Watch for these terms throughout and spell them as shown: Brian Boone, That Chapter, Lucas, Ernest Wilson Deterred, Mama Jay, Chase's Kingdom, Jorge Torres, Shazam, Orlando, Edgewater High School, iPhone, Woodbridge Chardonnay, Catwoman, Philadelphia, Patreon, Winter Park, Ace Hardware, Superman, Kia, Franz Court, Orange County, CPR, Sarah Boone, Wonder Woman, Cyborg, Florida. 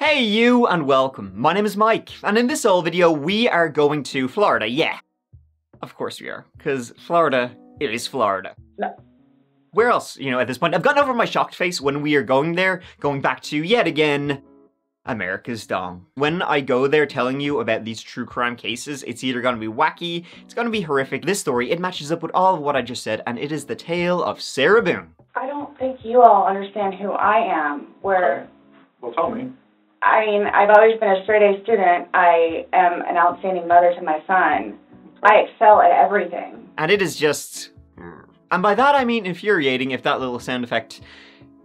Hey you and welcome, my name is Mike, and in this old video we are going to Florida, yeah. Of course we are, because Florida, it is Florida. No. Where else, you know, at this point? I've gotten over my shocked face when we are going there, going back to, yet again, America's Dong. When I go there telling you about these true crime cases, it's either gonna be wacky, it's gonna be horrific. This story, it matches up with all of what I just said, and it is the tale of Sarah Boone. I don't think you all understand who I am, where... Well, tell me. I mean, I've always been a straight-A student. I am an outstanding mother to my son. I excel at everything. And it is just... And by that I mean infuriating, if that little sound effect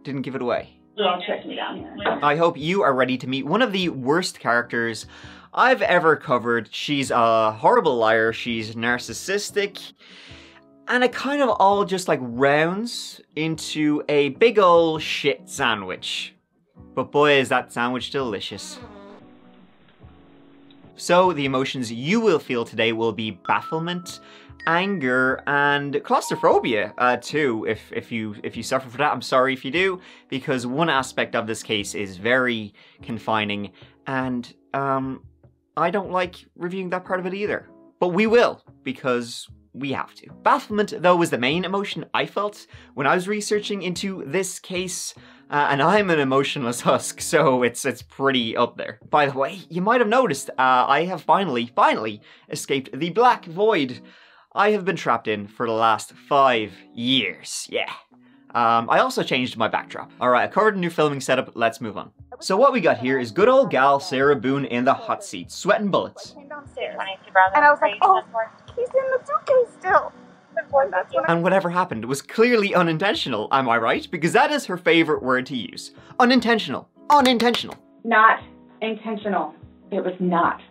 didn't give it away. Don't trick me down here. I hope you are ready to meet one of the worst characters I've ever covered. She's a horrible liar, she's narcissistic, and it kind of all just like rounds into a big ol' shit sandwich. But boy, is that sandwich delicious. So the emotions you will feel today will be bafflement, anger, and claustrophobia too, if you suffer from that. I'm sorry if you do, because one aspect of this case is very confining, and I don't like reviewing that part of it either. But we will, because we have to. Bafflement, though, was the main emotion I felt when I was researching into this case. And I'm an emotionless husk, so it's pretty up there. By the way, you might have noticed, I have finally escaped the black void I have been trapped in for the last 5 years, yeah. I also changed my backdrop. All right, I covered a new filming setup, let's move on. So what we got here is good old gal Sarah Boone in the hot seat, sweating bullets. I came downstairs, and I was like, oh, he's in the suitcase still. And whatever happened was clearly unintentional, am I right? Because that is her favorite word to use. Unintentional. Unintentional. Not intentional. It was not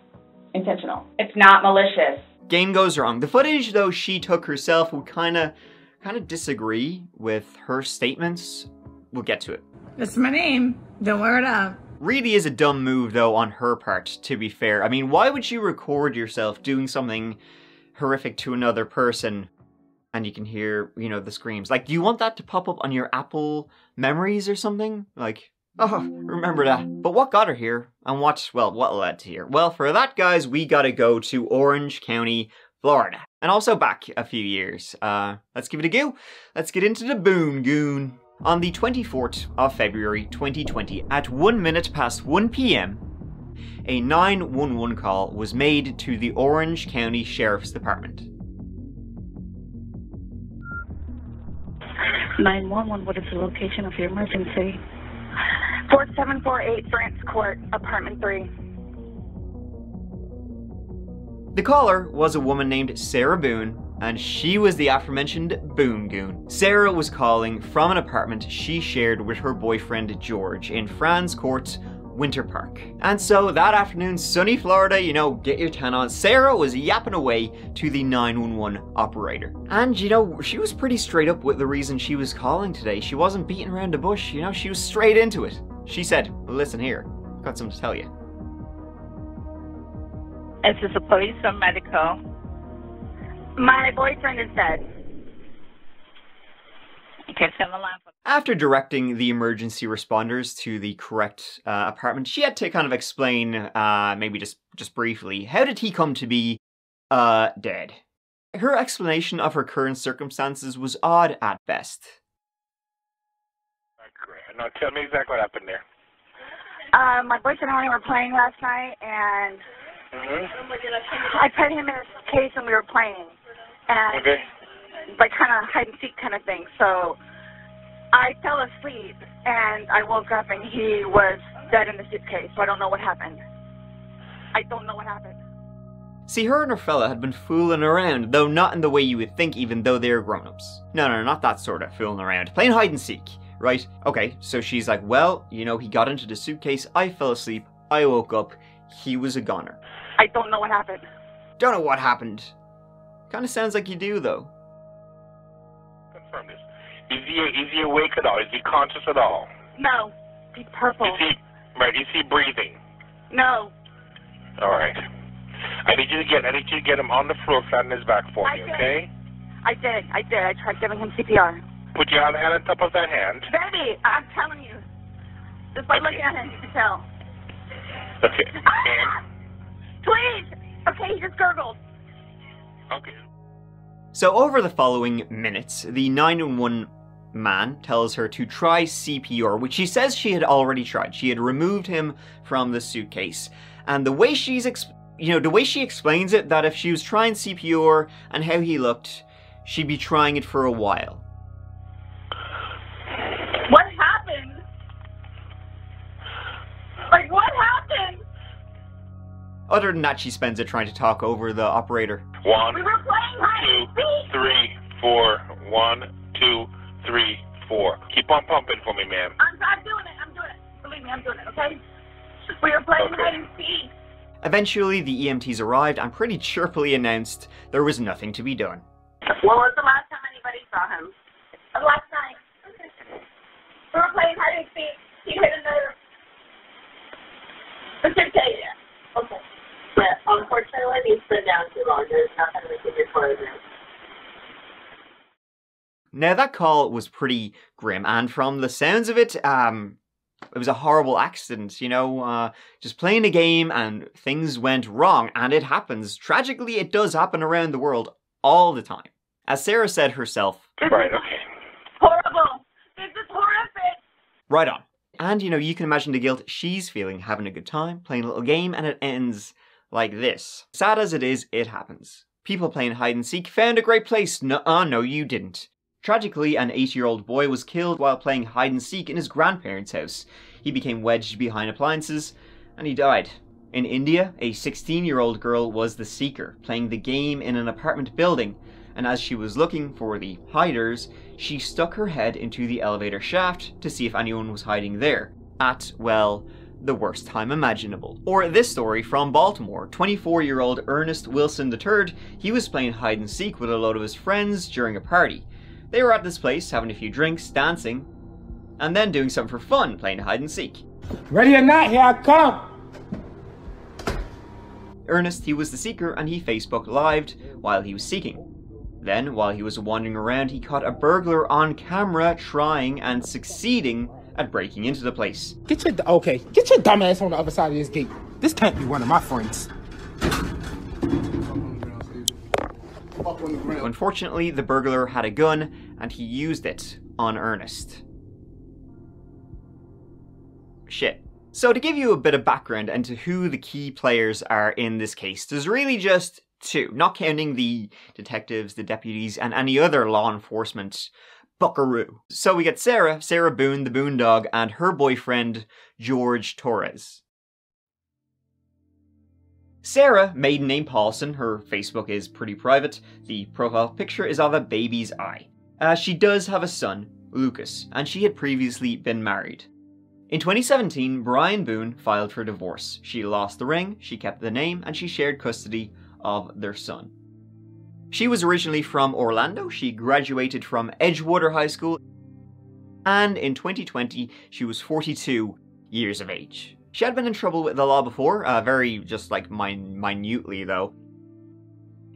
intentional. It's not malicious. Game goes wrong. The footage, though, she took herself would kind of disagree with her statements. We'll get to it. That's my name. Don't wear it up. Really is a dumb move, though, on her part, to be fair. I mean, why would you record yourself doing something horrific to another person? And you can hear, you know, the screams. Like, do you want that to pop up on your Apple memories or something? Like, oh, remember that. But what got her here? And what, well, what led to here? Well, for that, guys, we gotta go to Orange County, Florida. And also back a few years. Let's give it a go. Let's get into the Boone Goon. On the 24th of February, 2020, at 1 minute past 1 p.m, a 911 call was made to the Orange County Sheriff's Department. 911, what is the location of your emergency? 4748 Franz Court, apartment 3. The caller was a woman named Sarah Boone, and she was the aforementioned Boone Goon. Sarah was calling from an apartment she shared with her boyfriend George in Franz Court, Winter Park. And so that afternoon, sunny Florida, you know, get your tan on, Sarah was yapping away to the 911 operator. And you know, she was pretty straight up with the reason she was calling today. She wasn't beating around the bush, you know, she was straight into it. She said, listen here, I've got something to tell you. This is the police or medical. My boyfriend is dead. After directing the emergency responders to the correct apartment, she had to kind of explain, maybe just briefly, how did he come to be dead? Her explanation of her current circumstances was odd at best. Now tell me exactly what happened there. My boyfriend and I were playing last night, and I put him in his case and we were playing. And okay. Like kind of hide and seek kind of thing. So I fell asleep and I woke up and he was dead in the suitcase. So I don't know what happened. I don't know what happened. See, her and her fella had been fooling around, though not in the way you would think, even though they were grown-ups. No, no, not that sort of fooling around. Playing hide and seek, right? Okay, so she's like, well, you know, he got into the suitcase. I fell asleep. I woke up. He was a goner. I don't know what happened. Don't know what happened. Kind of sounds like you do, though. This. Is he awake at all? Is he conscious at all? No. He's purple. Is he breathing? No. All right. I need you to get him on the floor, flat on his back for me, okay? I did. I tried giving him CPR. Put your other hand on top of that hand. Baby, I'm telling you. Just by looking at him, you can tell. Okay. Please! Okay, he just gurgled. Okay. So over the following minutes, the 911 man tells her to try CPR, which she says she had already tried. She had removed him from the suitcase. And the way she explains it, that if she was trying CPR and how he looked, she'd be trying it for a while. What happened? Like, what happened? Other than that, she spends it trying to talk over the operator. 1, 2, 3, 4. 1, 2, 3, 4. Keep on pumping for me, ma'am. I'm doing it. I'm doing it. Believe me, I'm doing it, okay? We were playing hide and seek. Eventually, the EMTs arrived and pretty cheerfully announced there was nothing to be done. When was the last time anybody saw him? Last night. We were playing hide and seek. He hit another. Let's just tell you that. Okay. Yeah, unfortunately, he's been down too long. There's nothing we can do for him. Now, that call was pretty grim, and from the sounds of it, it was a horrible accident, you know, just playing a game and things went wrong, and it happens. Tragically, it does happen around the world all the time. As Sarah said herself, right, okay. Horrible. This is horrific. Right on. And, you know, you can imagine the guilt she's feeling, having a good time, playing a little game, and it ends like this. Sad as it is, it happens. People playing hide and seek found a great place. No, you didn't. Tragically, an 8-year-old boy was killed while playing hide and seek in his grandparents' house. He became wedged behind appliances, and he died. In India, a 16-year-old girl was the seeker, playing the game in an apartment building, and as she was looking for the hiders, she stuck her head into the elevator shaft to see if anyone was hiding there, at, well, the worst time imaginable. Or this story from Baltimore, 24-year-old Ernest Wilson Deterred. He was playing hide and seek with a load of his friends during a party. They were at this place, having a few drinks, dancing, and then doing something for fun, playing hide and seek. Ready or not, here I come! Ernest, he was the seeker, and he Facebook Lived while he was seeking. Then, while he was wandering around, he caught a burglar on camera trying and succeeding at breaking into the place. Get your dumb ass on the other side of this gate. This can't be one of my friends. Unfortunately, the burglar had a gun, and he used it on Ernest. Shit. So to give you a bit of background into who the key players are in this case, there's really just two, not counting the detectives, the deputies, and any other law enforcement buckaroo. So we get Sarah Boone, the Boone Dog, and her boyfriend, Jorge Torres. Sarah, maiden name Paulson, her Facebook is pretty private, the profile picture is of a baby's eye. She does have a son, Lucas, and she had previously been married. In 2017, Brian Boone filed for divorce. She lost the ring, she kept the name, and she shared custody of their son. She was originally from Orlando, she graduated from Edgewater High School, and in 2020, she was 42 years of age. She had been in trouble with the law before, very just like minutely though.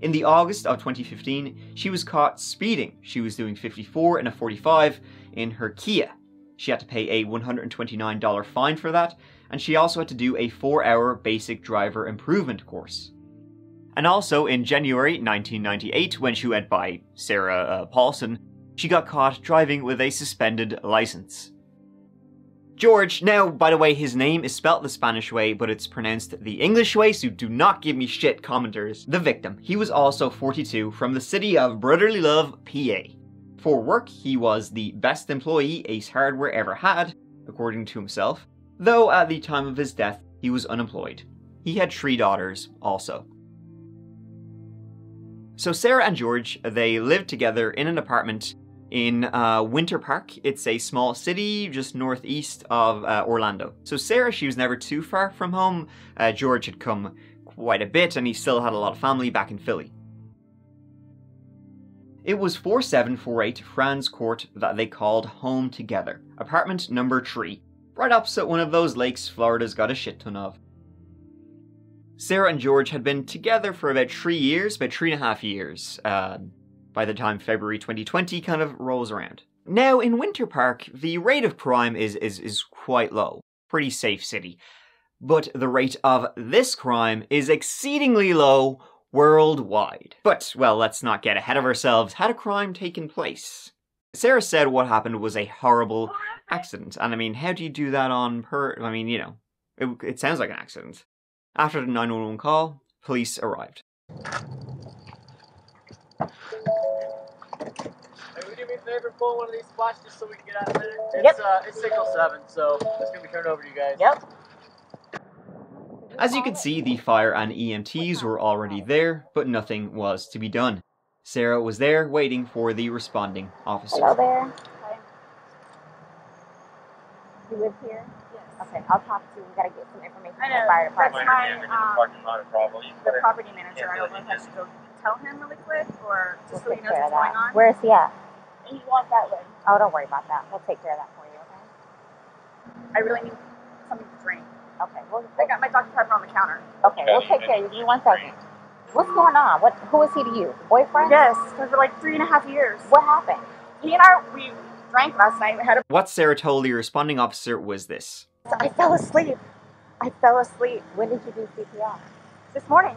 In the August of 2015, she was caught speeding. She was doing 54 in a 45 in her Kia. She had to pay a $129 fine for that, and she also had to do a 4-hour basic driver improvement course. And also in January 1998, when she went by Sarah Paulson, she got caught driving with a suspended license. Jorge, now, by the way, his name is spelt the Spanish way, but it's pronounced the English way, so do not give me shit, commenters. The victim, he was also 42, from the city of Brotherly Love, PA. For work, he was the best employee Ace Hardware ever had, according to himself, though at the time of his death, he was unemployed. He had 3 daughters, also. So Sarah and Jorge, they lived together in an apartment in Winter Park. It's a small city just northeast of Orlando. So Sarah, she was never too far from home. Jorge had come quite a bit, and he still had a lot of family back in Philly. It was 4748 Franz Court that they called home together. Apartment number 3, right opposite one of those lakes Florida's got a shit ton of. Sarah and Jorge had been together for about 3 years, about 3.5 years. By the time February 2020 kind of rolls around. Now, in Winter Park, the rate of crime is quite low. Pretty safe city. but the rate of this crime is exceedingly low worldwide. But, well, let's not get ahead of ourselves. Had a crime taken place? Sarah said what happened was a horrible accident, and I mean, how do you do that on I mean, you know, it sounds like an accident. After the 911 call, police arrived. Pull one of these spots just so we can get out of it. It's 6:07, so it's gonna be turned over to you guys. Yep. As you can see, the fire and EMTs were already there, but nothing was to be done. Sarah was there waiting for the responding officer. Hello there. Hi. You live here? Yes. Okay, I'll talk to you. We gotta get some information from the fire department. The property manager. I don't know if I should go tell him really quick, or just so he knows what's going on. Where is he at? You want that way. Oh, don't worry about that. We'll take care of that for you, okay? I really need something to drink. Okay. Well, I got my Dr. Pepper on the counter. Okay, we'll take care of you. Give me 1 second. What's going on? Who is he to you? Boyfriend? Yes, for like 3.5 years. What happened? He and I, we drank last night. We had a... What Sarah told the responding officer was this. I fell asleep. I fell asleep. When did you do CPR? This morning.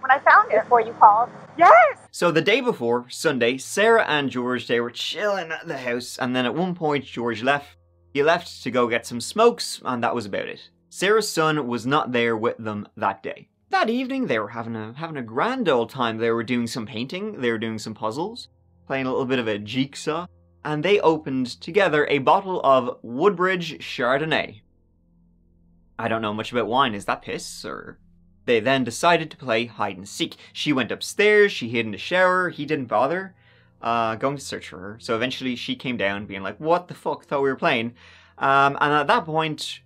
When I found it. Before you called? Yes! So the day before, Sunday, Sarah and George, they were chilling at the house, and then at one point George left. He left to go get some smokes, and that was about it. Sarah's son was not there with them that day. That evening, they were having a grand old time. They were doing some painting, they were doing some puzzles, playing a little bit of a jigsaw, and they opened together a bottle of Woodbridge Chardonnay. I don't know much about wine. Is that piss, or...? They then decided to play hide and seek. She went upstairs, she hid in the shower, he didn't bother going to search for her. So eventually she came down being like, what the fuck, thought we were playing. And at that point,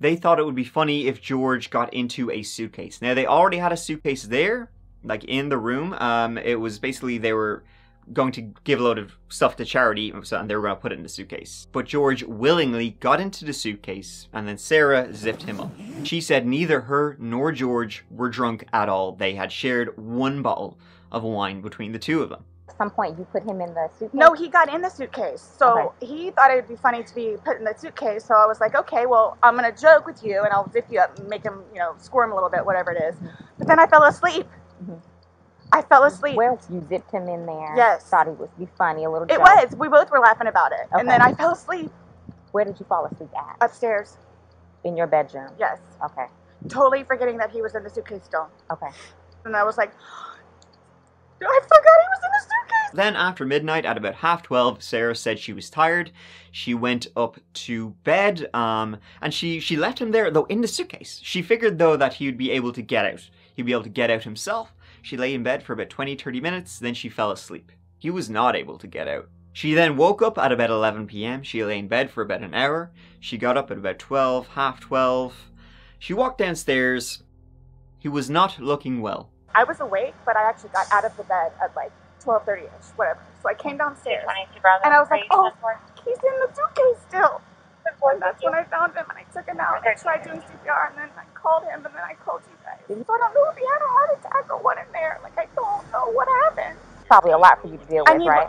they thought it would be funny if George got into a suitcase. Now they already had a suitcase there, like in the room. It was basically, they were going to give a load of stuff to charity and they were gonna put it in the suitcase. But George willingly got into the suitcase and then Sarah zipped him up. She said neither her nor George were drunk at all. They had shared one bottle of wine between the two of them. At some point you put him in the suitcase? No, he got in the suitcase. So he thought it would be funny to be put in the suitcase. So I was like, okay, well, I'm gonna joke with you and I'll zip you up and make him, you know, squirm a little bit, whatever it is. But then I fell asleep. Mm-hmm. I fell asleep. Well, you zipped him in there. Yes. Thought it would be funny, a little joke. It was. We both were laughing about it. Okay. And then I fell asleep. Where did you fall asleep at? Upstairs. In your bedroom? Yes. Okay. Totally forgetting that he was in the suitcase still. Okay. And I was like, oh, I forgot he was in the suitcase. Then after midnight at about 12:30, Sarah said she was tired. She went up to bed and she left him there, though, in the suitcase. She figured, though, that he would be able to get out. He'd be able to get out himself. She lay in bed for about 20-30 minutes, then she fell asleep. He was not able to get out. She then woke up at about 11 p.m. She lay in bed for about an hour. She got up at about 12, half 12. She walked downstairs. He was not looking well. I was awake, but I actually got out of the bed at like 12:30-ish, whatever. So I came downstairs, and I was like, oh, he's in the suitcase still. And that's when I found him, and I took him out, and I tried doing CPR, and then I called him, and then I called you guys. So I don't know if he had a heart attack or what in there. Like, I don't know what happened. Probably a lot for you to deal with, right?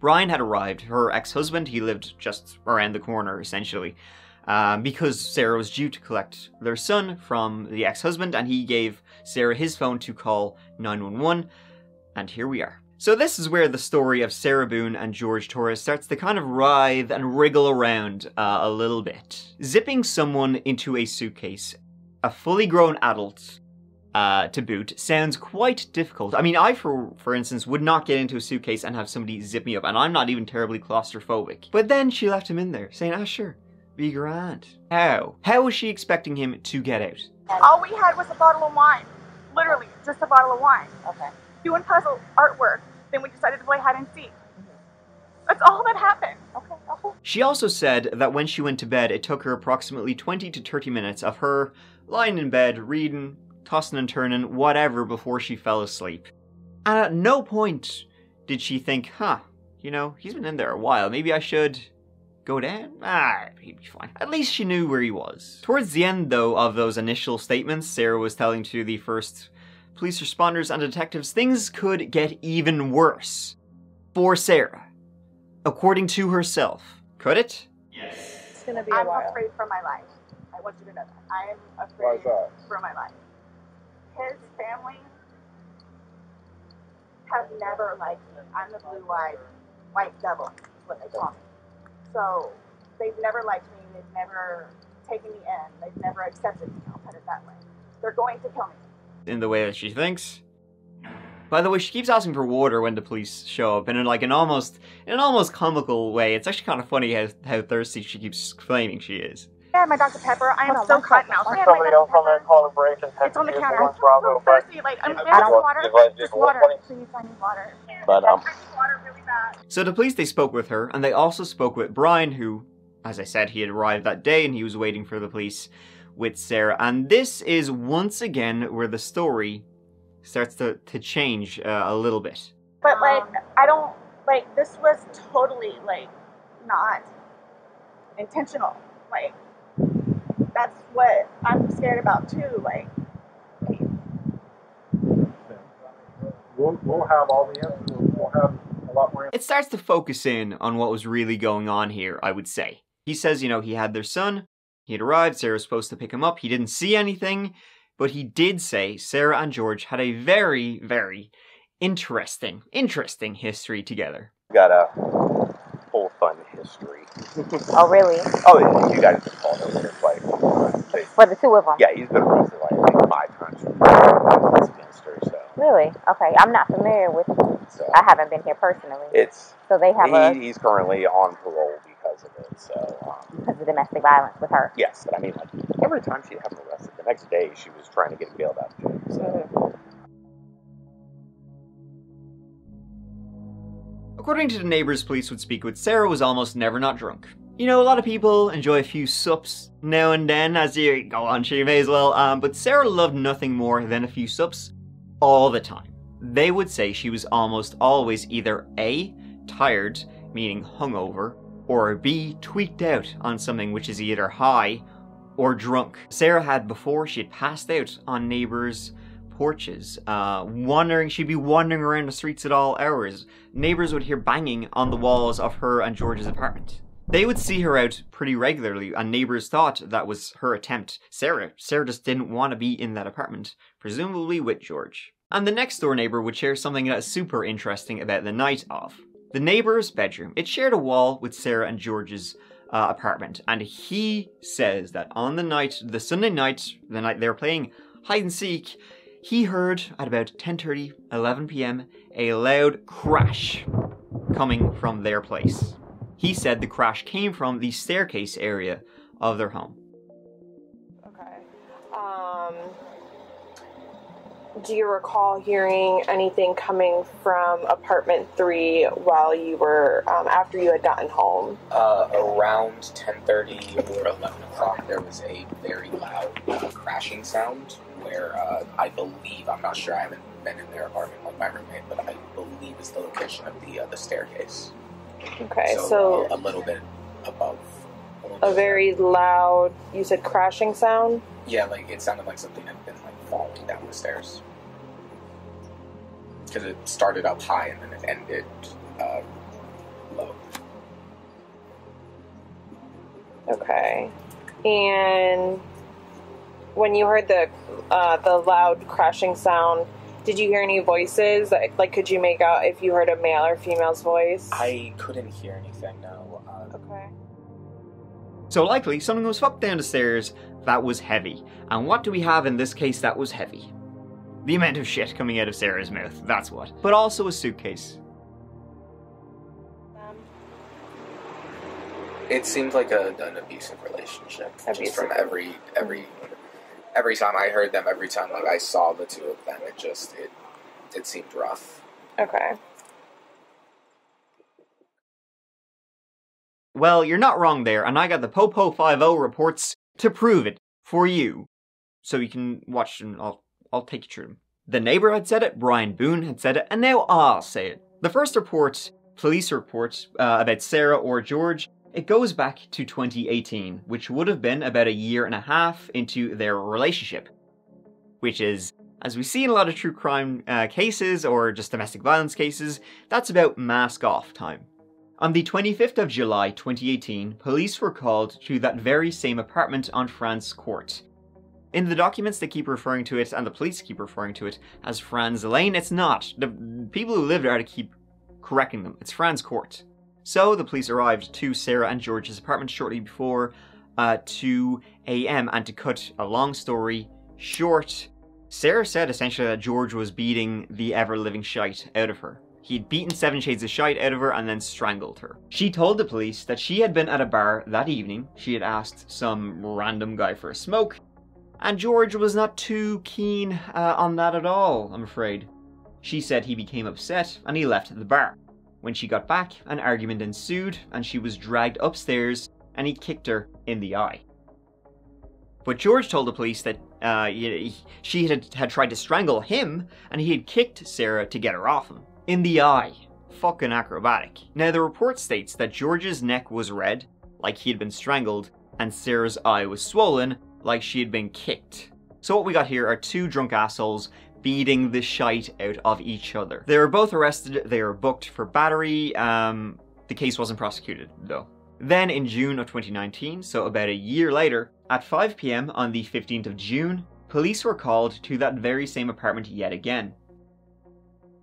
Brian had arrived. Her ex-husband, he lived just around the corner, essentially, because Sarah was due to collect their son from the ex-husband, and he gave Sarah his phone to call 911, and here we are. So this is where the story of Sarah Boone and Jorge Torres starts to kind of writhe and wriggle around a little bit. Zipping someone into a suitcase, a fully grown adult to boot, sounds quite difficult. I mean, I, for instance, would not get into a suitcase and have somebody zip me up, and I'm not even terribly claustrophobic. But then she left him in there, saying, ah, sure, be grand. How? How was she expecting him to get out? All we had was a bottle of wine. Literally, just a bottle of wine. Okay. Doing puzzle artwork, then we decided to play hide and seek. That's all that happened. Okay. Oh. She also said that when she went to bed, it took her approximately 20 to 30 minutes of her lying in bed, reading, tossing and turning, whatever, before she fell asleep. And at no point did she think, huh, you know, he's been in there a while, maybe I should go down? Ah, he'd be fine. At least she knew where he was. Towards the end, though, of those initial statements, Sarah was telling to the first police responders and detectives, things could get even worse for Sarah, according to herself. Could it? Yes. It's gonna be a while. I'm afraid for my life. I want you to know that. I am afraid for my life. His family have never liked me. I'm the blue-eyed white devil, is what they call me. So they've never liked me. They've never taken me in. They've never accepted me. I'll put it that way. They're going to kill me. In the way that she thinks. By the way, she keeps asking for water when the police show up, and in an almost comical way. It's actually kind of funny how thirsty she keeps claiming she is. Yeah, my Dr. Pepper, I am so cotton mouth. I probably don't come in and call a break and it's on the counter. I'm so thirsty. Like, I'm out of water. Just water. Please, I need water. But I need water really bad. So the police, they spoke with her, and they also spoke with Brian, who, as I said, he had arrived that day and he was waiting for the police with Sarah. And this is once again where the story starts to change a little bit. But like, I don't, like, this was totally like not intentional. Like, that's what I'm scared about too. Like, we'll have all the answers. We'll have a lot more answers. It starts to focus in on what was really going on here, I would say. He says, you know, he had their son, he had arrived, Sarah was supposed to pick him up, he didn't see anything. But he did say Sarah and George had a very, very interesting history together. Got a full fun history. Oh, really? Oh, you guys have been called over this like for the two of them. Yeah, he's been arrested like 5 times in Minster, so. Really? Okay, I'm not familiar with it. So, I haven't been here personally. It's so they have. He's currently on parole because of it. So because of domestic violence with her. Yes, but I mean, like every time she'd have him arrested. Next day, she was trying to get bailed out. So. According to the neighbors police would speak with, Sarah was almost never not drunk. You know, a lot of people enjoy a few sups now and then, as you go on, she may as well, but Sarah loved nothing more than a few sups all the time. They would say she was almost always either A, tired, meaning hungover, or B, tweaked out on something which is either high or drunk. Sarah had before, she had passed out on neighbors' porches, she'd be wandering around the streets at all hours. Neighbors would hear banging on the walls of her and George's apartment. They would see her out pretty regularly, and neighbors thought that was her attempt. Sarah just didn't want to be in that apartment, presumably with George. And the next door neighbor would share something that's super interesting about the night of. The neighbor's bedroom, it shared a wall with Sarah and George's apartment, and he says that on the Sunday night they were playing hide and seek, he heard at about 10:30, 11 p.m. a loud crash coming from their place. He said the crash came from the staircase area of their home. Okay. Do you recall hearing anything coming from apartment 3 while you were, after you had gotten home? Around 10:30 or 11 o'clock, there was a very loud crashing sound where I believe, I'm not sure, I haven't been in their apartment like my roommate, but I believe it's the location of the staircase. Okay, so a little bit above. A very loud, you said crashing sound? Yeah, like it sounded like something had been like falling down the stairs. Because it started up high and then it ended low. Okay. And when you heard the loud crashing sound, did you hear any voices? Like, could you make out if you heard a male or female's voice? I couldn't hear anything, no. Okay. So likely, something was fucked down the stairs that was heavy. And what do we have in this case that was heavy? The amount of shit coming out of Sarah's mouth, that's what. But also a suitcase. It seemed like an abusive relationship. Just from every time I heard them, every time like I saw the two of them, it seemed rough. Okay. Well, you're not wrong there, and I got the Popo 50 reports to prove it for you. So you can watch them. I'll take you through them. The neighbor had said it, Brian Boone had said it, and now I'll say it. The first report, police report, about Sarah or George, it goes back to 2018, which would have been about 1.5 years into their relationship. Which is, as we see in a lot of true crime cases, or just domestic violence cases, that's about mask off time. On the 25th of July 2018, police were called to that very same apartment on Franz Court. In the documents they keep referring to it, and the police keep referring to it, as Franz Lane. It's not. The people who live there had to keep correcting them. It's Franz Court. So the police arrived to Sarah and George's apartment shortly before 2 a.m. And to cut a long story short, Sarah said essentially that George was beating the ever-living shite out of her. He'd beaten 7 shades of shite out of her and then strangled her. She told the police that she had been at a bar that evening. She had asked some random guy for a smoke, and George was not too keen on that at all, I'm afraid. She said he became upset and he left the bar. When she got back, an argument ensued and she was dragged upstairs and he kicked her in the eye. But George told the police that she had tried to strangle him and he had kicked Sarah to get her off him. In the eye. Fucking acrobatic. Now the report states that George's neck was red, like he had been strangled, and Sarah's eye was swollen, like she had been kicked. So what we got here are two drunk assholes beating the shite out of each other. They were both arrested, they were booked for battery, the case wasn't prosecuted though. Then in June of 2019, so about a year later, at 5 p.m. on the 15th of June, police were called to that very same apartment yet again.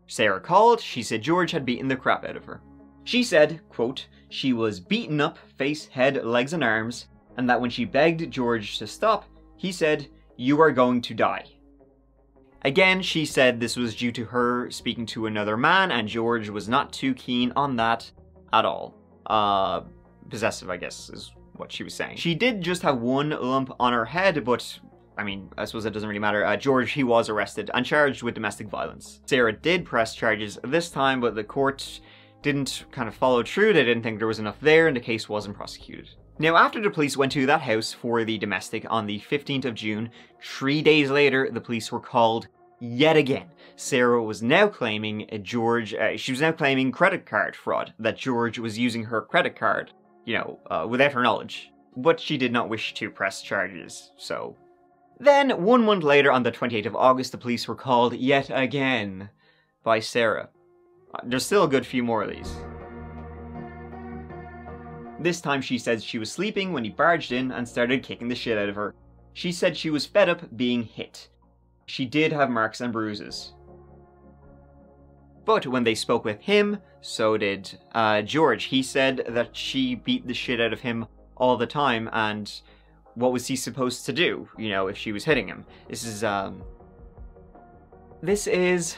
Sarah called, she said George had beaten the crap out of her. She said, quote, she was beaten up, face, head, legs and arms, and that when she begged George to stop, he said, "You are going to die." Again, she said this was due to her speaking to another man, and George was not too keen on that at all. Possessive, I guess, is what she was saying. She did just have one lump on her head, but I mean, I suppose that doesn't really matter. George, he was arrested and charged with domestic violence. Sarah did press charges this time, but the court didn't kind of follow through. They didn't think there was enough there, and the case wasn't prosecuted. Now, after the police went to that house for the domestic on the 15th of June, 3 days later, the police were called yet again. Sarah was now claiming she was now claiming credit card fraud, that George was using her credit card, you know, without her knowledge. But she did not wish to press charges, so. Then, 1 month later, on the 28th of August, the police were called yet again by Sarah. There's still a good few more of these. This time she said she was sleeping when he barged in and started kicking the shit out of her. She said she was fed up being hit. She did have marks and bruises. But when they spoke with him, so did George. He said that she beat the shit out of him all the time, and what was he supposed to do, you know, if she was hitting him? This is...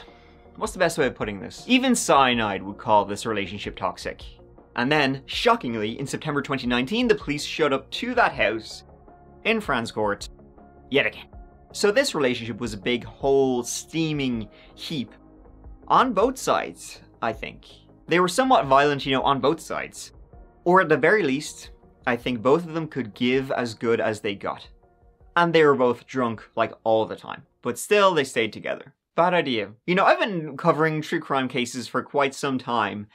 What's the best way of putting this? Even cyanide would call this relationship toxic. And then, shockingly, in September 2019, the police showed up to that house in Franz Court yet again. So this relationship was a big, whole, steaming heap on both sides, I think. They were somewhat violent, you know, on both sides. Or at the very least, I think both of them could give as good as they got. And they were both drunk, like, all the time. But still, they stayed together. Bad idea. You know, I've been covering true crime cases for quite some time,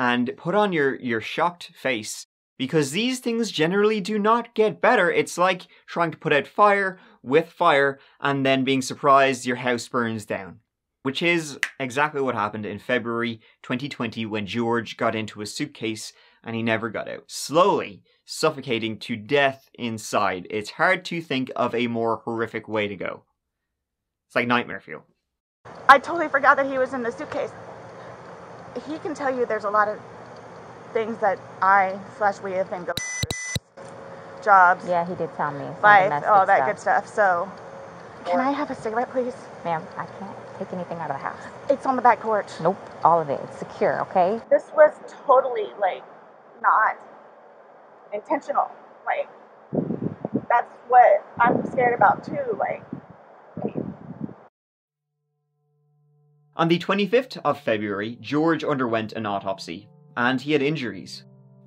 and put on your shocked face, because these things generally do not get better. It's like trying to put out fire with fire and then being surprised your house burns down. Which is exactly what happened in February 2020 when George got into a suitcase and he never got out. Slowly suffocating to death inside. It's hard to think of a more horrific way to go. It's like nightmare fuel. I totally forgot that he was in the suitcase. He can tell you there's a lot of things that we have been going through. Jobs. Yeah, he did tell me. Life, all that good stuff. So, can I have a cigarette, please? Ma'am, I can't take anything out of the house. It's on the back porch. Nope, all of it. It's secure, okay? This was totally, like, not intentional. Like, that's what I'm scared about, too. Like, on the 25th of February, George underwent an autopsy, and he had injuries.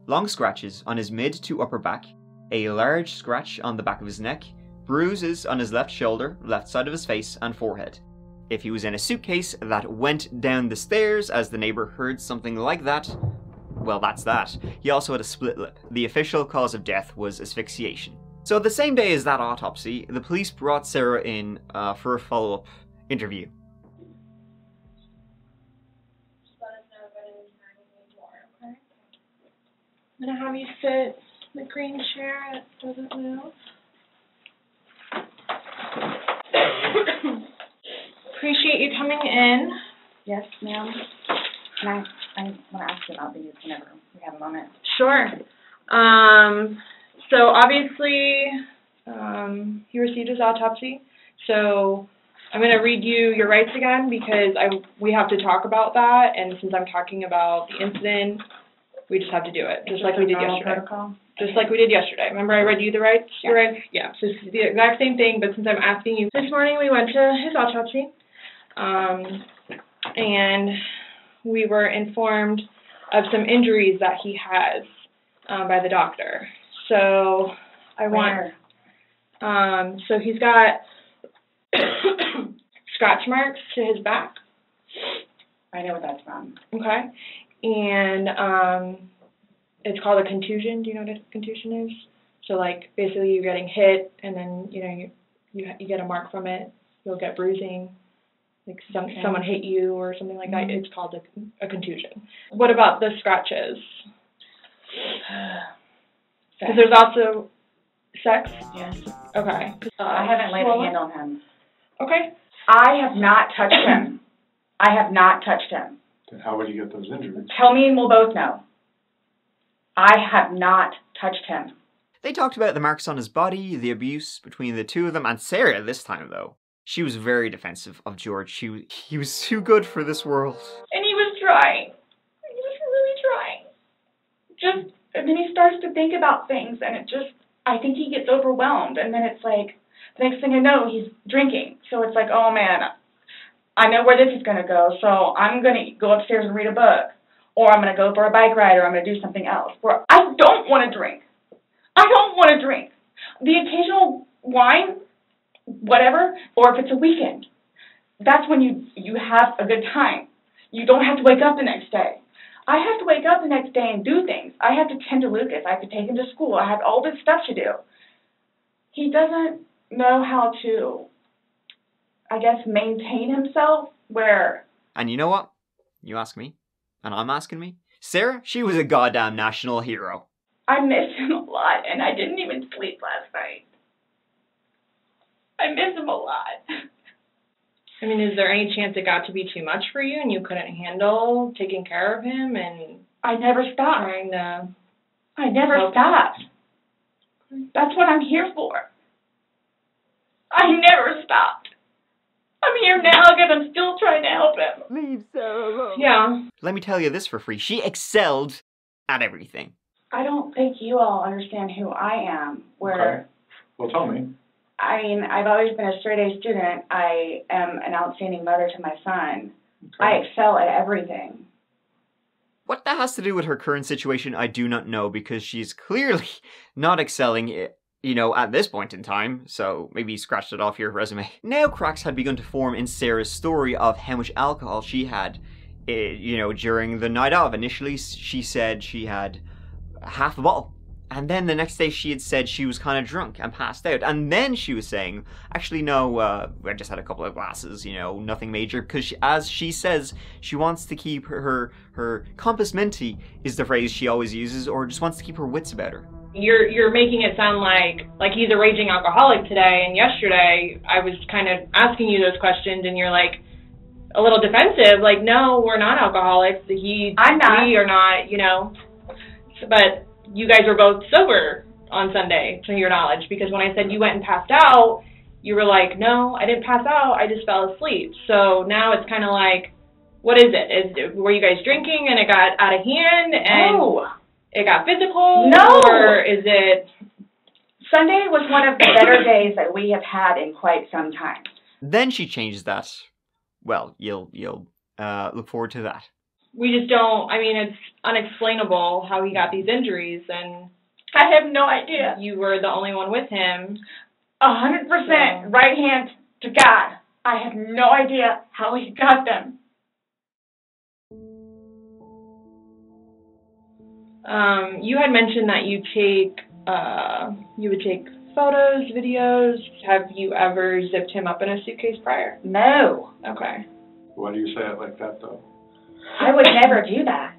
Long scratches on his mid to upper back, a large scratch on the back of his neck, bruises on his left shoulder, left side of his face, and forehead. If he was in a suitcase that went down the stairs, as the neighbor heard something like that, well, that's that. He also had a split lip. The official cause of death was asphyxiation. So the same day as that autopsy, the police brought Sarah in for a follow-up interview. I'm going to have you sit in the green chair that doesn't move. Appreciate you coming in. Yes, ma'am. And I want to ask you about these whenever we have a moment. Sure. So obviously, he received his autopsy. So I'm going to read you your rights again because we have to talk about that. And since I'm talking about the incident, we just have to do it, just like we did yesterday. Protocol? Just like we did yesterday. Remember I read you the rights? Yeah. Your rights? Yeah. So it's the exact same thing, but since I'm asking you. This morning we went to his autopsy, and we were informed of some injuries that he has by the doctor. So I want. So he's got scratch marks to his back. I know what that's from. Okay. And it's called a contusion. Do you know what a contusion is? So like basically you're getting hit and then you know you get a mark from it. You'll get bruising. Like someone hit you or something like that. It's called a contusion. What about the scratches? Because there's also sex. Yes. Okay. I haven't laid a hand on him. Okay. I have not touched him. I have not touched him. Then how would you get those injuries? Tell me and we'll both know. I have not touched him. They talked about the marks on his body, the abuse between the two of them, and Sarah this time, though. She was very defensive of George. He was too good for this world. And he was trying. He was really trying. Just, and then he starts to think about things, and it just, I think he gets overwhelmed. And then it's like, the next thing I know, he's drinking. So it's like, oh man, I know where this is going to go, so I'm going to go upstairs and read a book. Or I'm going to go for a bike ride, or I'm going to do something else. Where I don't want to drink. I don't want to drink. The occasional wine, whatever, or if it's a weekend, that's when you have a good time. You don't have to wake up the next day. I have to wake up the next day and do things. I have to tend to Lucas. I have to take him to school. I have all this stuff to do. He doesn't know how to, I guess, maintain himself where... And you know what? You ask me. And I'm asking me. Sarah, she was a goddamn national hero. I miss him a lot, and I didn't even sleep last night. I miss him a lot. I mean, is there any chance it got to be too much for you and you couldn't handle taking care of him? And I never stopped. I never stopped. That's what I'm here for. I never stopped. I'm here now because I'm still trying to help him. Leave Sarah alone. Yeah. Let me tell you this for free. She excelled at everything. I don't think you all understand who I am. Okay. Well, tell me. I mean, I've always been a straight-A student. I am an outstanding mother to my son. Okay. I excel at everything. What that has to do with her current situation, I do not know, because she's clearly not excelling at at this point in time, so maybe you scratched it off your resume. Now cracks had begun to form in Sarah's story of how much alcohol she had, during the night of. Initially, she said she had half a bottle, and then the next day she had said she was kind of drunk and passed out, and then she was saying, actually, no, I just had a couple of glasses, nothing major, because as she says, she wants to keep her compass menti is the phrase she always uses, or just wants to keep her wits about her. You're making it sound like he's a raging alcoholic today, and yesterday I was kind of asking you those questions and you're like a little defensive, like, no, we're not alcoholics. I'm not. We are not, But you guys were both sober on Sunday, to your knowledge, because when I said you went and passed out, you were like, no, I didn't pass out, I just fell asleep. So now it's kind of like, what is it? Were you guys drinking and it got out of hand and... Oh. It got physical? No! Or is it... Sunday was one of the better days that we have had in quite some time. Then she changes that. Well, you'll look forward to that. We just don't... I mean, it's unexplainable how he got these injuries, and... I have no idea. You were the only one with him. 100% right hand to God. I have no idea how he got them. You had mentioned that you would take photos, videos. Have you ever zipped him up in a suitcase prior? No. Okay. Why do you say it like that, though? I would never do that.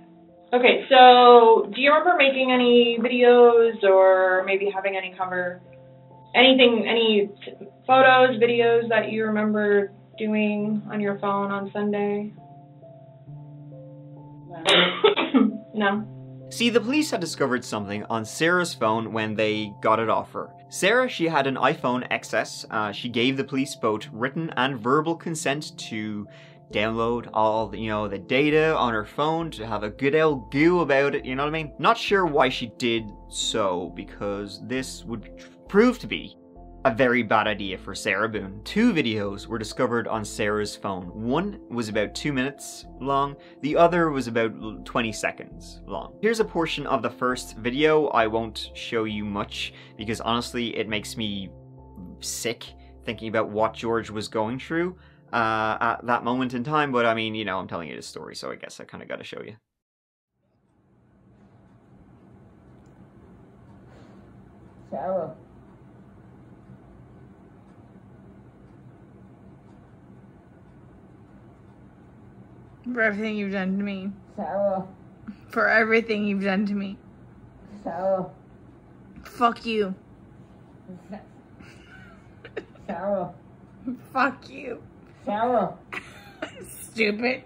Okay, so do you remember making any videos or maybe having any any photos, videos that you remember doing on your phone on Sunday? No. No. See, the police had discovered something on Sarah's phone when they got it off her. Sarah, she had an iPhone XS. She gave the police both written and verbal consent to download all the, the data on her phone, to have a good old goo about it, you know what I mean? Not sure why she did so, because this would prove to be a very bad idea for Sarah Boone. Two videos were discovered on Sarah's phone. One was about 2 minutes long, the other was about 20 seconds long. Here's a portion of the first video. I won't show you much because honestly it makes me sick thinking about what George was going through at that moment in time, but I mean, I'm telling you this story, so I guess I kind of got to show you. Sarah. For everything you've done to me. Sarah. For everything you've done to me. Sarah. Fuck you. Sarah. Fuck you. Sarah. Stupid.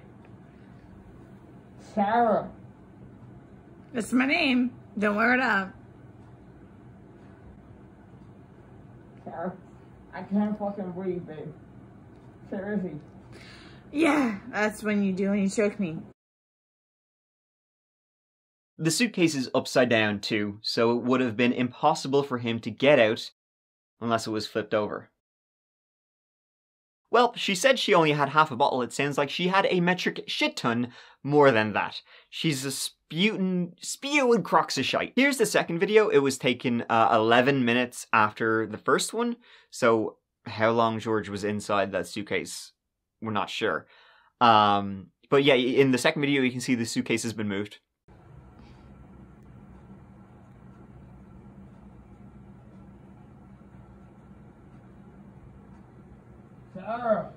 Sarah. That's my name. Don't wear it up. Sarah. I can't fucking breathe, babe. Seriously. Yeah, that's when you do, and you choke me. The suitcase is upside down too, so it would have been impossible for him to get out unless it was flipped over. Well, she said she only had half a bottle. It sounds like she had a metric shit ton more than that. She's a spewing crocks of shite. Here's the second video. It was taken 11 minutes after the first one. So how long George was inside that suitcase, we're not sure. But yeah, in the second video, you can see the suitcase has been moved. Sarah.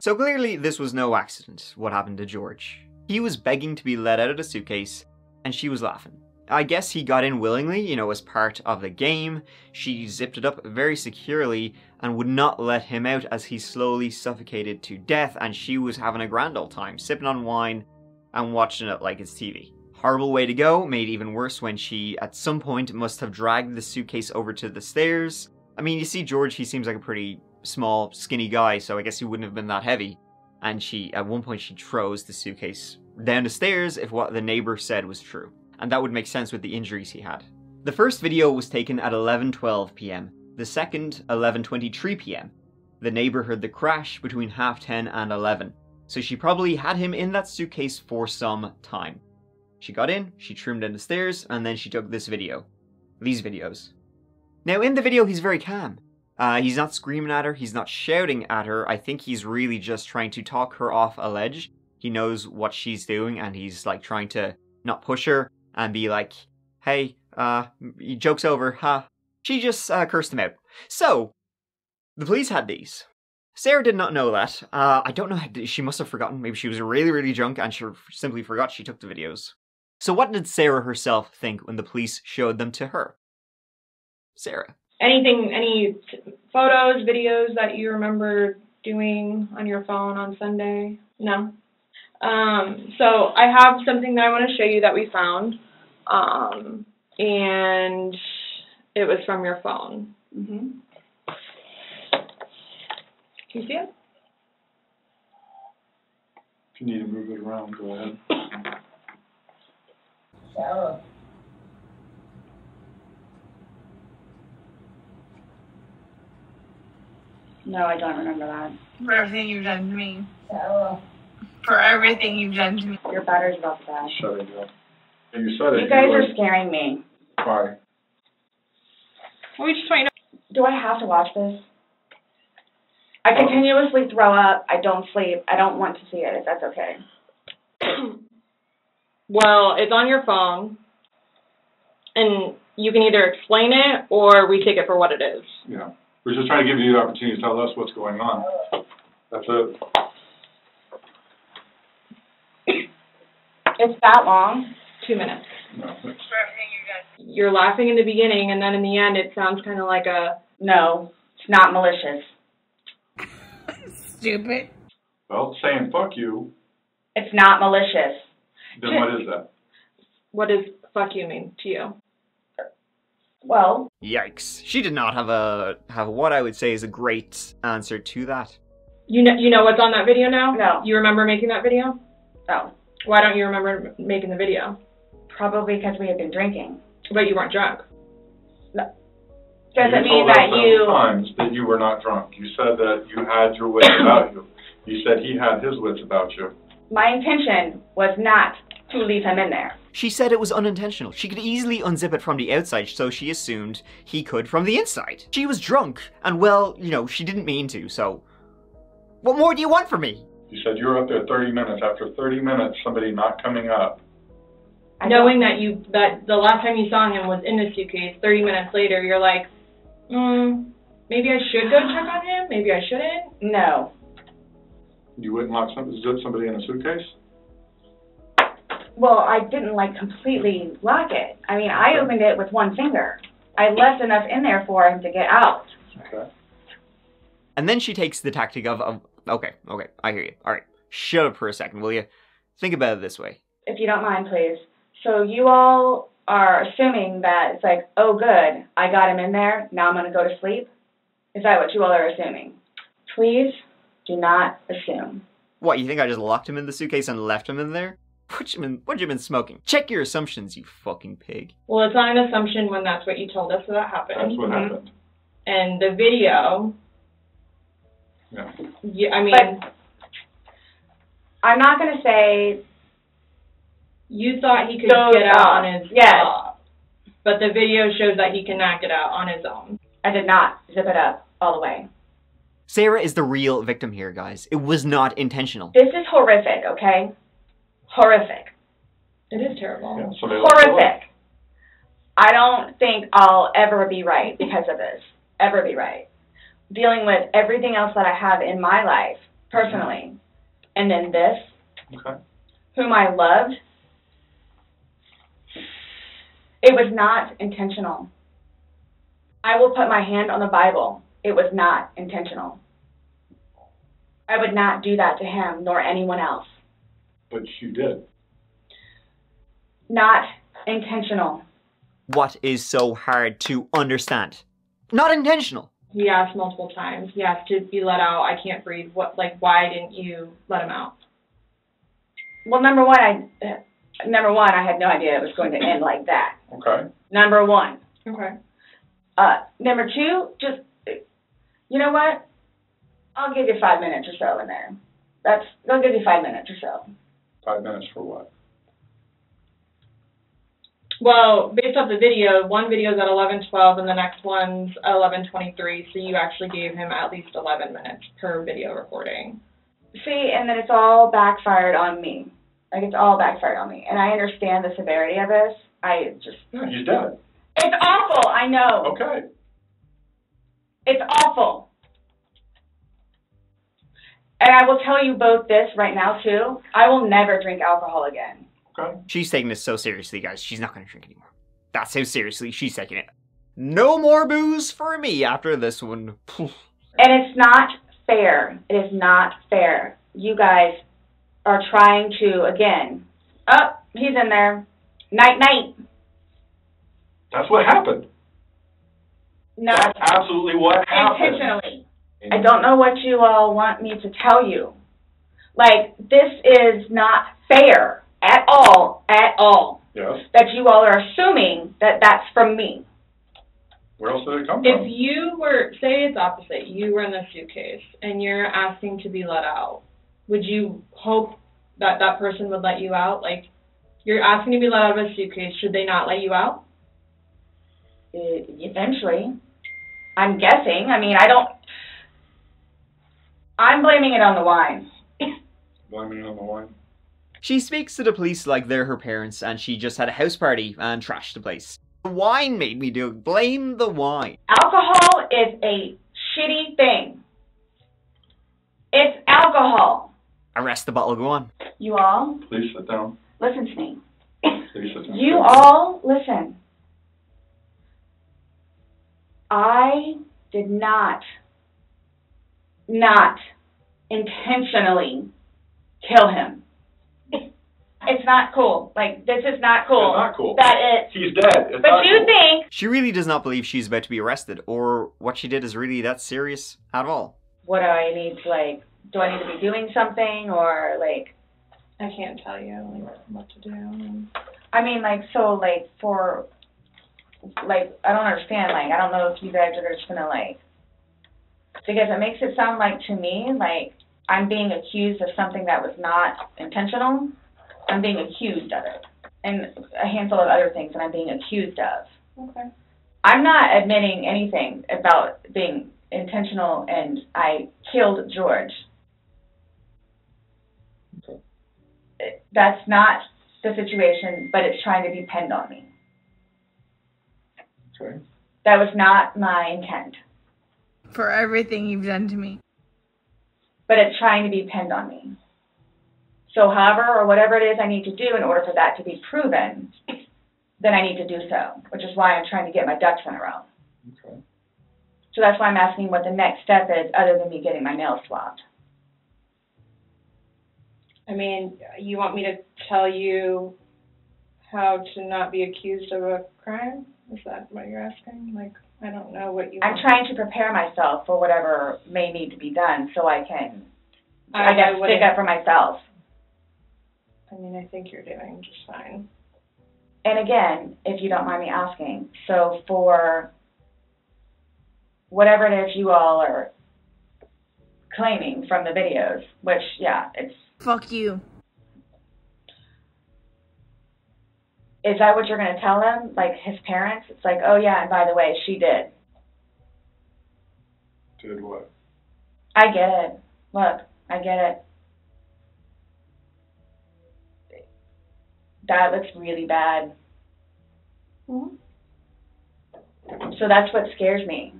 So clearly this was no accident, what happened to George. He was begging to be let out of the suitcase, and she was laughing. I guess he got in willingly, as part of the game. She zipped it up very securely and would not let him out as he slowly suffocated to death, and she was having a grand old time, sipping on wine and watching it like it's TV. Horrible way to go, made even worse when she, at some point, must have dragged the suitcase over to the stairs. I mean, you see George, he seems like a pretty small, skinny guy, so I guess he wouldn't have been that heavy. And she, at one point, she throws the suitcase down the stairs if what the neighbor said was true. And that would make sense with the injuries he had. The first video was taken at 11:12 p.m. The second, 11:23 p.m. The neighbor heard the crash between 10:30 and 11. So she probably had him in that suitcase for some time. She got in, she trimmed down the stairs, and then she took this video. These videos. Now in the video, he's very calm. He's not screaming at her, he's not shouting at her. I think he's really just trying to talk her off a ledge. He knows what she's doing and he's like trying to not push her and be like, hey, joke's over, huh? She just cursed him out. So, the police had these. Sarah did not know that. I don't know, she must have forgotten. Maybe she was really, really drunk and she simply forgot she took the videos. So what did Sarah herself think when the police showed them to her? Sarah. Any photos, videos that you remember doing on your phone on Sunday? No. So I have something that I want to show you that we found, and it was from your phone. Mm-hmm. Can you see it? If you need to move it around, go ahead. Sarah. No, I don't remember that. For everything you've done to me. Sarah. For everything you've done to me. You're better about that. Shut it up. You said it. You guys are scaring me. Why? We just want you to. Do I have to watch this? I continuously throw up. I don't sleep. I don't want to see it, if that's okay. Well, it's on your phone. and you can either explain it or we take it for what it is. Yeah. We're just trying to give you the opportunity to tell us what's going on. That's it. It's that long. 2 minutes. No. You're laughing in the beginning, and then in the end, it sounds kind of like a... No, it's not malicious. Stupid. Well, saying fuck you... It's not malicious. Then what is that? What does fuck you mean to you? Well... Yikes. She did not have what I would say is a great answer to that. You know what's on that video now? No. You remember making that video? No. Why don't you remember making the video? Probably because we had been drinking. But you weren't drunk. No. Doesn't mean that you... You told us several times that you were not drunk. You said that you had your wits about you. You said he had his wits about you. My intention was not to leave him in there. She said it was unintentional. She could easily unzip it from the outside, so she assumed he could from the inside. She was drunk, and well, you know, she didn't mean to, so... What more do you want from me? You said you were up there 30 minutes. After 30 minutes, somebody not coming up. Knowing that the last time you saw him was in the suitcase, 30 minutes later, you're like, maybe I should go check on him? Maybe I shouldn't? No. You wouldn't lock somebody in a suitcase? Well, I didn't, like, completely lock it. I mean, I opened it with one finger. I left enough in there for him to get out. Okay. And then she takes the tactic of, okay, I hear you. All right, shut up for a second, will you? Think about it this way. If you don't mind, please. So you all are assuming that it's like, oh, good, I got him in there, now I'm going to go to sleep? Is that what you all are assuming? Please do not assume. What, you think I just locked him in the suitcase and left him in there? What you been smoking? Check your assumptions, you fucking pig. Well, it's not an assumption when that's what you told us that happened. That's what happened. And the video... Yeah. I mean... But I'm not going to say... You thought he could get out on his own. Yes. But the video shows that he cannot get out on his own. I did not zip it up all the way. Sarah is the real victim here, guys. It was not intentional. This is horrific, okay? Horrific. It is terrible. Yeah, horrific. I don't think I'll ever be right because of this. Ever be right. Dealing with everything else that I have in my life, personally. And then this. Okay. Whom I loved. It was not intentional. I will put my hand on the Bible. It was not intentional. I would not do that to him nor anyone else. But you did. Not intentional. What is so hard to understand? Not intentional. He asked multiple times. He asked to be let out. I can't breathe. What? Like, why didn't you let him out? Well, number one, I had no idea it was going to end like that. Okay. Number one. Okay. Number two, just, you know what? I'll give you 5 minutes or so in there. They'll give you 5 minutes or so. 5 minutes for what? Well, based off the video, one video's at 11:12 and the next one's 11:23, so you actually gave him at least 11 minutes per video recording. See, and then it's all backfired on me. Like, it's all backfired on me. And I understand the severity of this. I just... No, you did. It's awful, I know. Okay. It's awful. And I will tell you both this right now, too. I will never drink alcohol again. Okay. She's taking this so seriously, guys. She's not going to drink anymore. That's how seriously she's taking it. No more booze for me after this one. And it's not fair. It is not fair. You guys... are trying to, again, oh, he's in there. Night-night. That's what happened. No. That's absolutely what happened. Intentionally. I don't know what you all want me to tell you. Like, this is not fair at all, Yes. That you all are assuming that that's from me. Where else did it come from? If you were, say it's opposite, you were in the suitcase, and you're asking to be let out, would you hope that that person would let you out? Like, you're asking to be let out of a suitcase. Should they not let you out? Eventually. I'm guessing. I mean, I don't... I'm blaming it on the wine. Blaming it on the wine? She speaks to the police like they're her parents, and she just had a house party and trashed the place. The wine made me do it. Blame the wine. Alcohol is a shitty thing. It's alcohol. Arrest the butler, go on. You all. Please sit down. Listen to me. Please sit down. You all listen. I did not intentionally kill him. It's not cool. Like, this is not cool. It's not cool. That it's... He's dead. It's but you cool. Think... She really does not believe she's about to be arrested, or what she did is really that serious at all. What do I need to, like... Do I need to be doing something, or, like... I can't tell you, like, what to do. I mean, like, so, like, for... Like, I don't understand. Like, I don't know if you guys are just gonna, like... Because it makes it sound like, to me, like, I'm being accused of something that was not intentional. I'm being accused of it, and a handful of other things that I'm being accused of. Okay. I'm not admitting anything about being intentional, and I killed George. Okay. That's not the situation, but it's trying to be pinned on me. Okay. That was not my intent. For everything you've done to me. But it's trying to be pinned on me. So however or whatever it is I need to do in order for that to be proven, then I need to do so, which is why I'm trying to get my ducks in a row. Okay. So that's why I'm asking what the next step is other than me getting my nails swabbed. I mean, you want me to tell you how to not be accused of a crime? Is that what you're asking? Like, I don't know what you want. I'm trying to prepare myself for whatever may need to be done so I can, I guess, stick up for myself. I mean, I think you're doing just fine. And again, if you don't mind me asking, so for whatever it is you all are claiming from the videos, which, yeah, it's... Fuck you. Is that what you're going to tell him? Like, his parents? It's like, oh, yeah, and by the way, she did. Did what? I get it. Look, I get it. That looks really bad. Mm-hmm. So that's what scares me.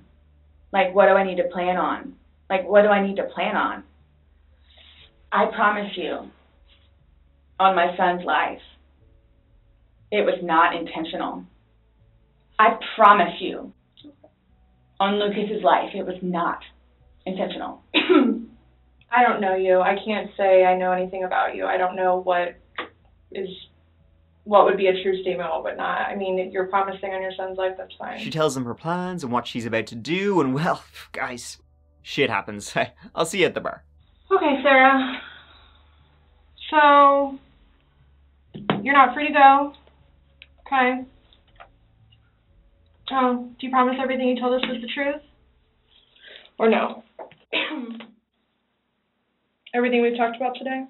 Like, what do I need to plan on? Like, what do I need to plan on? I promise you, on my son's life, it was not intentional. I promise you, on Lucas's life, it was not intentional. I don't know you. I can't say I know anything about you. I don't know what is... What would be a true statement, what would not. I mean, you're promising on your son's life, that's fine. She tells him her plans and what she's about to do, and well, guys, shit happens. I'll see you at the bar. Okay, Sarah. So, you're not free to go. Okay. Oh, do you promise everything you told us was the truth? Or no? Everything we've talked about today?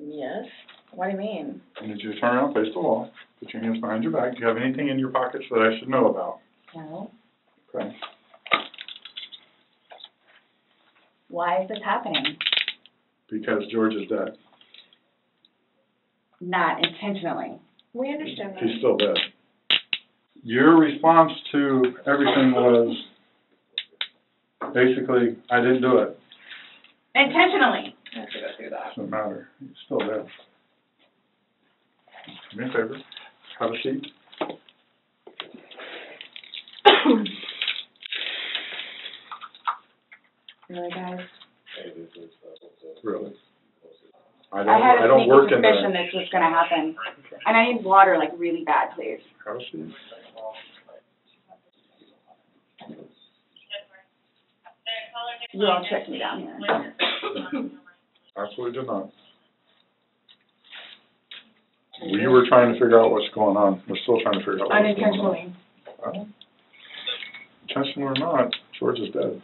Yes. What do you mean? I need you to turn around, face the wall, put your hands behind your back. Do you have anything in your pockets that I should know about? No. Okay. Why is this happening? Because George is dead. Not intentionally. We understand that. He's still dead. Your response to everything was basically, I didn't do it. Intentionally. I should go through that. Doesn't matter. He's still dead. Do me a favor. Have a seat. Really, guys? Really? I had a sneaking work suspicion in this was going to happen. And I need water, like, really bad, please. Have a seat. You all check me down here. Absolutely did not. We were trying to figure out what's going on. We're still trying to figure out what's going on. Unintentionally. Intentional or not, George is dead.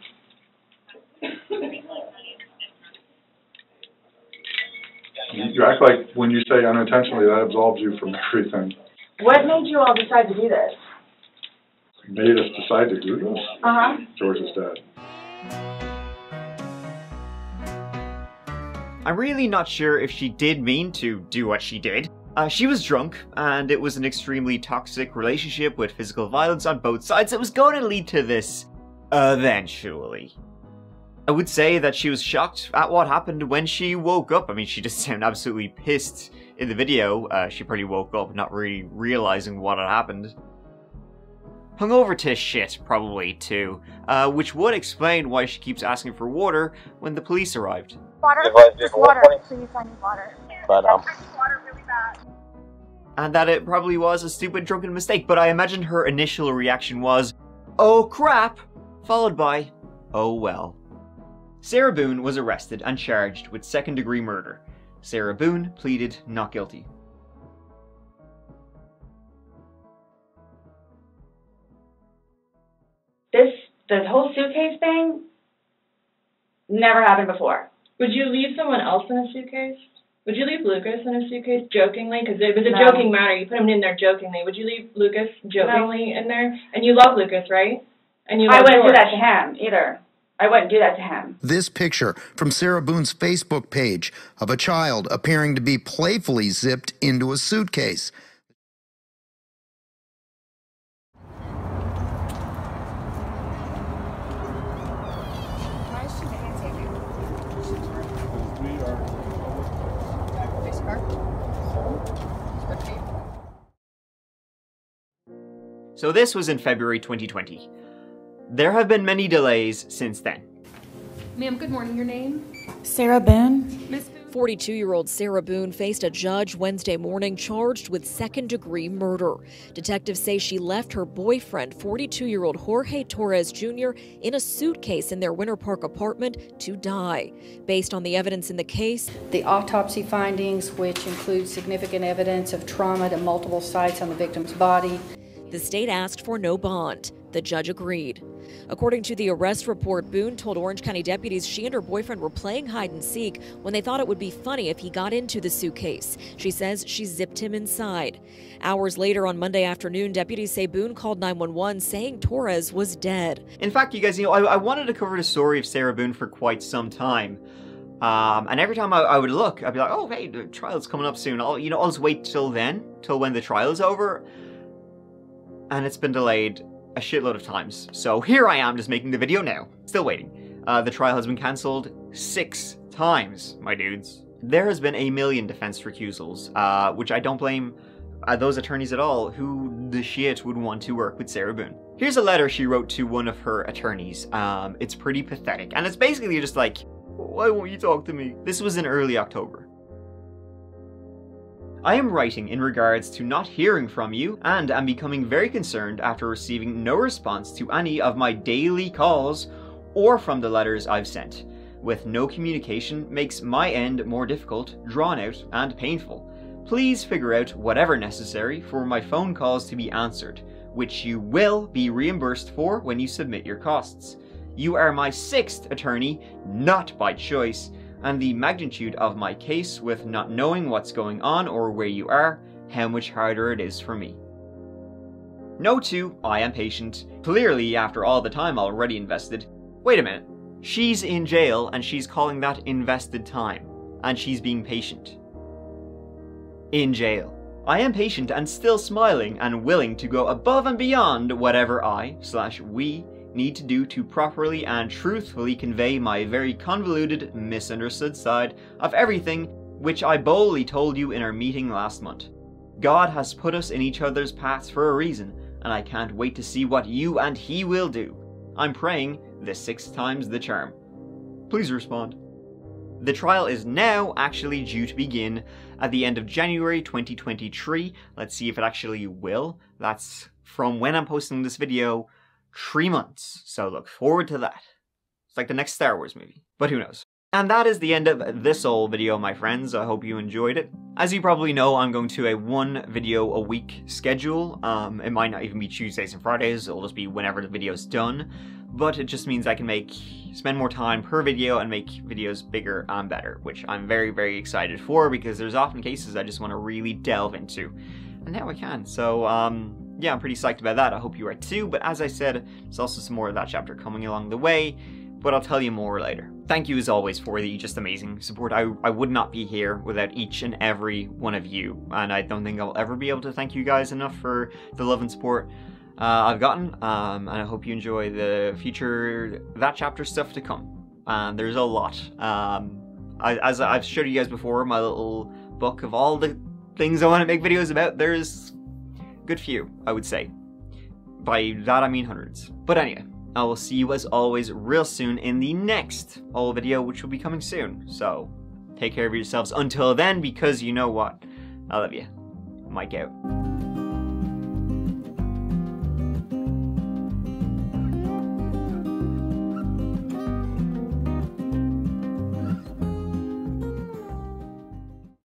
You act like when you say unintentionally, that absolves you from everything. What made you all decide to do this? Made us decide to do this? Uh-huh. George is dead. I'm really not sure if she did mean to do what she did. She was drunk, and it was an extremely toxic relationship with physical violence on both sides that was going to lead to this eventually. I would say that she was shocked at what happened when she woke up. I mean, she just sounded absolutely pissed in the video. She probably woke up not really realizing what had happened. Hungover to shit, probably, too. Which would explain why she keeps asking for water when the police arrived. Water? Just water, please, I need water. But, I need water really bad. And that it probably was a stupid drunken mistake, but I imagine her initial reaction was, "Oh crap!" followed by, "Oh well." Sarah Boone was arrested and charged with second-degree murder. Sarah Boone pleaded not guilty. The whole suitcase thing never happened before. Would you leave someone else in a suitcase? Would you leave Lucas in a suitcase jokingly? Because it was a joking matter. You put him in there jokingly. Would you leave Lucas jokingly in there? And you love Lucas, right? And you love George. I wouldn't do that to him either. I wouldn't do that to him. This picture from Sarah Boone's Facebook page of a child appearing to be playfully zipped into a suitcase. So this was in February 2020. There have been many delays since then. Ma'am, good morning. Your name? Sarah Boone. 42-year-old Sarah Boone faced a judge Wednesday morning charged with second-degree murder. Detectives say she left her boyfriend, 42-year-old Jorge Torres Jr., in a suitcase in their Winter Park apartment to die. Based on the evidence in the case, the autopsy findings, which include significant evidence of trauma to multiple sites on the victim's body, the state asked for no bond. The judge agreed. According to the arrest report, Boone told Orange County deputies she and her boyfriend were playing hide and seek when they thought it would be funny if he got into the suitcase. She says she zipped him inside. Hours later on Monday afternoon, deputies say Boone called 911 saying Torres was dead. In fact, you guys, you know, I wanted to cover the story of Sarah Boone for quite some time. And every time I would look, I'd be like, oh, hey, the trial's coming up soon. I'll just wait till then, till when the trial's over. And it's been delayed a shitload of times. So here I am just making the video now, still waiting. The trial has been cancelled 6 times, my dudes. There has been a million defense recusals, which I don't blame those attorneys at all who the shit would want to work with Sarah Boone. Here's a letter she wrote to one of her attorneys. It's pretty pathetic. And it's basically just like, why won't you talk to me? This was in early October. I am writing in regards to not hearing from you and am becoming very concerned after receiving no response to any of my daily calls or from the letters I've sent. With no communication makes my end more difficult, drawn out, and painful. Please figure out whatever necessary for my phone calls to be answered, which you will be reimbursed for when you submit your costs. You are my 6th attorney, not by choice, and the magnitude of my case with not knowing what's going on or where you are, how much harder it is for me. Note to, I am patient, clearly after all the time already invested. Wait a minute, she's in jail and she's calling that invested time, and she's being patient. In jail. I am patient and still smiling and willing to go above and beyond whatever I/we need to do to properly and truthfully convey my very convoluted, misunderstood side of everything, which I boldly told you in our meeting last month. God has put us in each other's paths for a reason, and I can't wait to see what you and he will do. I'm praying the 6 times the charm. Please respond. The trial is now actually due to begin at the end of January 2023. Let's see if it actually will. That's from when I'm posting this video. 3 months, so look forward to that. It's like the next Star Wars movie, but who knows. And that is the end of this whole video, my friends. I hope you enjoyed it. As you probably know, I'm going to a 1 video a week schedule. It might not even be Tuesdays and Fridays, it'll just be whenever the video's done. But it just means I can spend more time per video and make videos bigger and better, which I'm very, very excited for because there's often cases I just want to really delve into. And now I can, so yeah, I'm pretty psyched about that. I hope you are too, but as I said, there's also some more of That Chapter coming along the way. but I'll tell you more later. Thank you as always for the just amazing support. I would not be here without each and every one of you, and I don't think I'll ever be able to thank you guys enough for the love and support I've gotten, and I hope you enjoy the future That Chapter stuff to come. There's a lot. As I've showed you guys before, my little book of all the things I want to make videos about, there's a good few, I would say. By that I mean hundreds. But anyway, I will see you as always real soon in the next all video, which will be coming soon. So take care of yourselves until then, because you know what? I love you. Mike out.